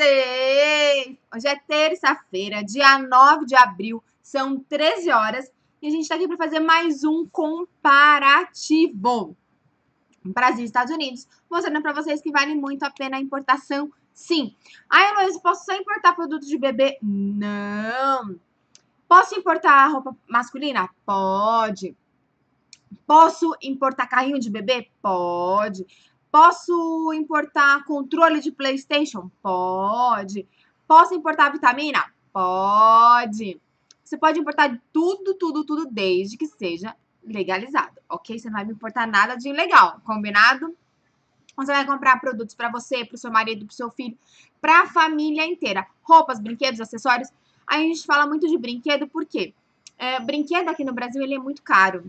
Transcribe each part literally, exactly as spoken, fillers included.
vocês! Hoje é terça-feira, dia nove de abril, são treze horas e a gente tá aqui para fazer mais um comparativo. Brasil e Estados Unidos, mostrando para vocês que vale muito a pena a importação, sim. Ah, Heloise, posso só importar produto de bebê? Não! Posso importar roupa masculina? Pode! Posso importar carrinho de bebê? Pode! Posso importar controle de PlayStation? Pode. Posso importar vitamina? Pode. Você pode importar tudo, tudo, tudo, desde que seja legalizado, ok? Você não vai me importar nada de ilegal, combinado? Você vai comprar produtos para você, para o seu marido, para o seu filho, para a família inteira. Roupas, brinquedos, acessórios. Aí a gente fala muito de brinquedo, por quê? É, brinquedo aqui no Brasil, ele é muito caro.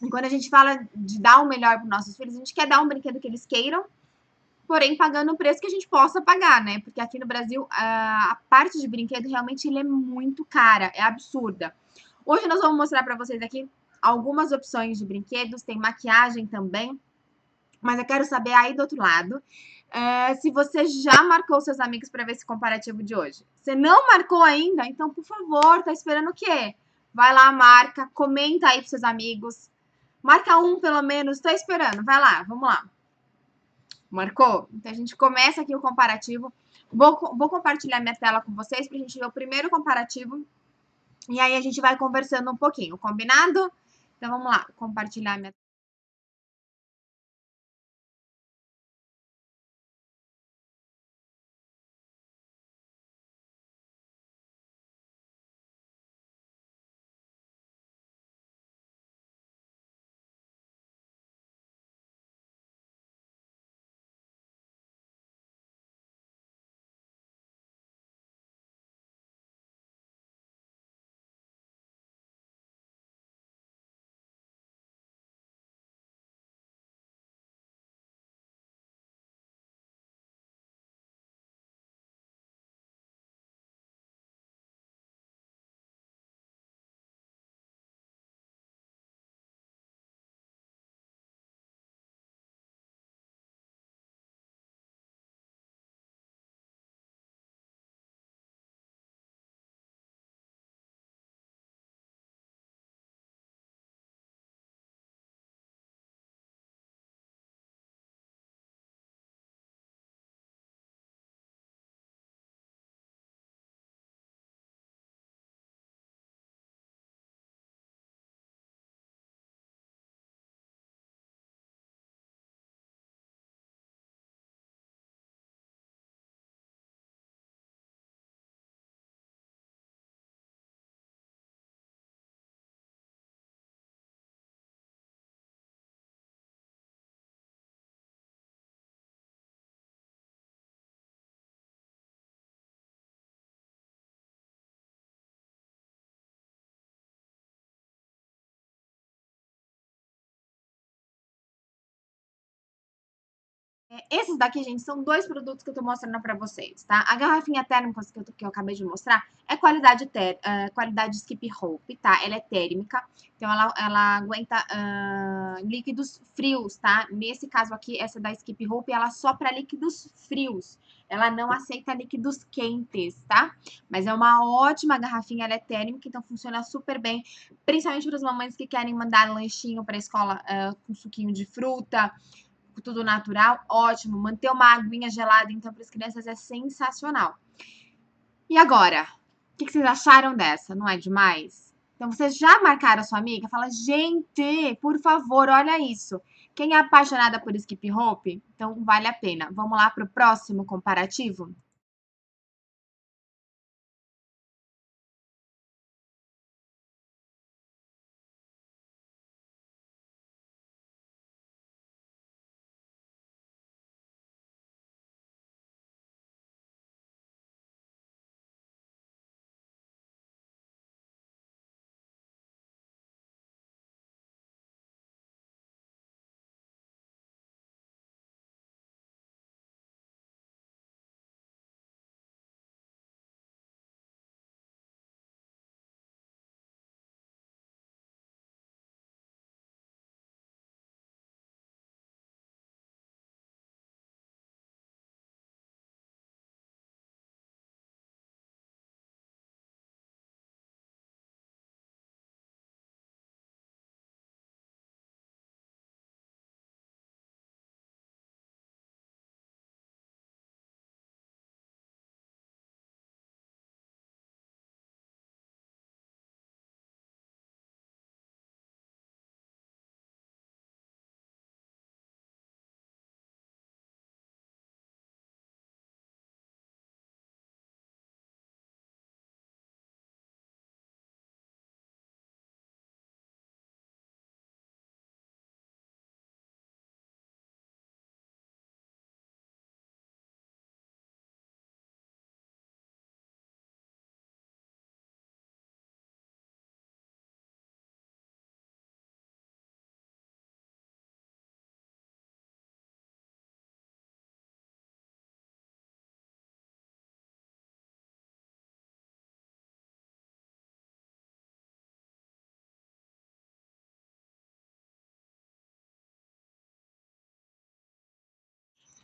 E quando a gente fala de dar o melhor para os nossos filhos, a gente quer dar um brinquedo que eles queiram, porém pagando o preço que a gente possa pagar, né? Porque aqui no Brasil, a parte de brinquedo realmente ele é muito cara, é absurda. Hoje nós vamos mostrar para vocês aqui algumas opções de brinquedos, tem maquiagem também, mas eu quero saber aí do outro lado, se você já marcou seus amigos para ver esse comparativo de hoje. Se não marcou ainda, então por favor, tá esperando o quê? Vai lá, marca, comenta aí para seus amigos. Marca um, pelo menos. Tô esperando. Vai lá, vamos lá. Marcou? Então, a gente começa aqui o comparativo. Vou, vou compartilhar minha tela com vocês pra gente ver o primeiro comparativo. E aí, a gente vai conversando um pouquinho, combinado? Então, vamos lá. Compartilhar minha tela. Esses daqui, gente, são dois produtos que eu tô mostrando pra vocês, tá? A garrafinha térmica que eu, que eu acabei de mostrar é qualidade, ter, uh, qualidade Skip Hope, tá? Ela é térmica, então ela, ela aguenta uh, líquidos frios, tá? Nesse caso aqui, essa da Skip Hope, ela só pra líquidos frios. Ela não aceita líquidos quentes, tá? Mas é uma ótima garrafinha, ela é térmica, então funciona super bem. Principalmente para as mamães que querem mandar lanchinho pra escola uh, com suquinho de fruta, tudo natural, ótimo. Manter uma aguinha gelada, então, para as crianças é sensacional. E agora? O que vocês acharam dessa? Não é demais? Então, vocês já marcaram a sua amiga? Fala, gente, por favor, olha isso. Quem é apaixonada por Skip Hope? Então, vale a pena. Vamos lá para o próximo comparativo?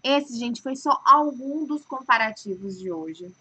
Esse, gente, foi só algum dos comparativos de hoje.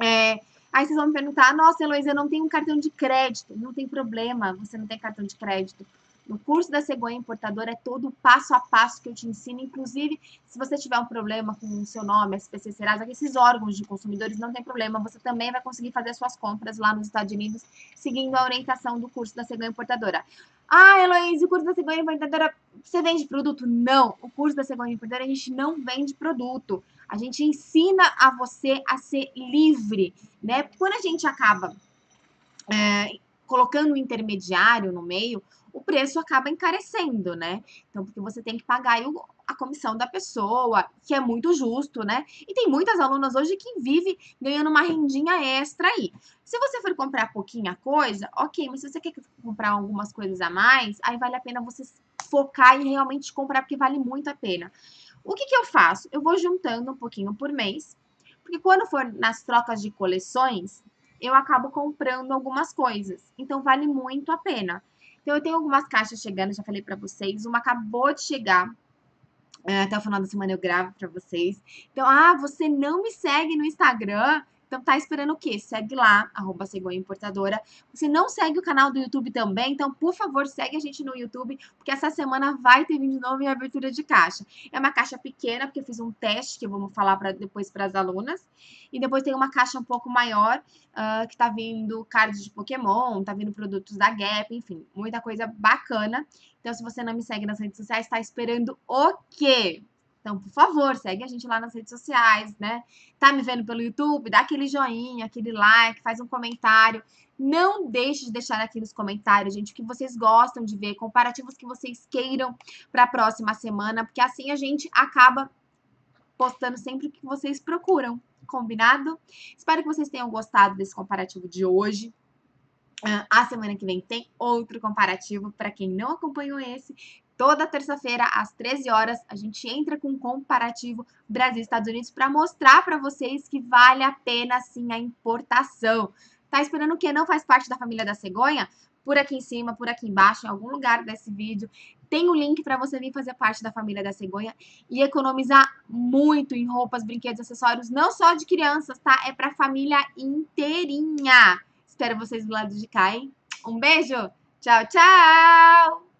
É, aí vocês vão me perguntar, nossa, Heloise, eu não tenho um cartão de crédito. Não tem problema, você não tem cartão de crédito. No curso da Cegonha Importadora é todo o passo a passo que eu te ensino. Inclusive, se você tiver um problema com o seu nome, S P C Serasa, esses órgãos de consumidores, não tem problema. Você também vai conseguir fazer as suas compras lá nos Estados Unidos, seguindo a orientação do curso da Cegonha Importadora. Ah, Heloise, o curso da Cegonha Importadora, você vende produto? Não. O curso da Cegonha Importadora, a gente não vende produto. A gente ensina a você a ser livre, né? Quando a gente acaba é, colocando um intermediário no meio, o preço acaba encarecendo, né? Então, porque você tem que pagar a comissão da pessoa, que é muito justo, né? E tem muitas alunas hoje que vivem ganhando uma rendinha extra aí. Se você for comprar pouquinha coisa, ok, mas se você quer comprar algumas coisas a mais, aí vale a pena você focar e realmente comprar, porque vale muito a pena. O que que eu faço? Eu vou juntando um pouquinho por mês, porque quando for nas trocas de coleções, eu acabo comprando algumas coisas. Então, vale muito a pena. Então, eu tenho algumas caixas chegando, já falei pra vocês. Uma acabou de chegar. Até o final da semana eu gravo pra vocês. Então, ah, você não me segue no Instagram? Então, tá esperando o quê? Segue lá, arroba Cegonha Importadora. Você não segue o canal do YouTube também? Então, por favor, segue a gente no YouTube, porque essa semana vai ter vídeo novo em abertura de caixa. É uma caixa pequena, porque eu fiz um teste, que eu vou falar pra, depois pras alunas. E depois tem uma caixa um pouco maior, uh, que tá vindo card de Pokémon, tá vindo produtos da Gap, enfim, muita coisa bacana. Então, se você não me segue nas redes sociais, tá esperando o quê? Então, por favor, segue a gente lá nas redes sociais, né? Tá me vendo pelo YouTube? Dá aquele joinha, aquele like, faz um comentário. Não deixe de deixar aqui nos comentários, gente, o que vocês gostam de ver, comparativos que vocês queiram para a próxima semana, porque assim a gente acaba postando sempre o que vocês procuram, combinado? Espero que vocês tenham gostado desse comparativo de hoje. A semana que vem tem outro comparativo, para quem não acompanhou esse. Toda terça-feira, às treze horas, a gente entra com um comparativo Brasil e Estados Unidos para mostrar para vocês que vale a pena, sim, a importação. Tá esperando o quê? Não faz parte da família da Cegonha? Por aqui em cima, por aqui embaixo, em algum lugar desse vídeo, tem o link para você vir fazer parte da família da Cegonha e economizar muito em roupas, brinquedos, acessórios, não só de crianças, tá? É para a família inteirinha. Espero vocês do lado de cá, hein? Um beijo! Tchau, tchau!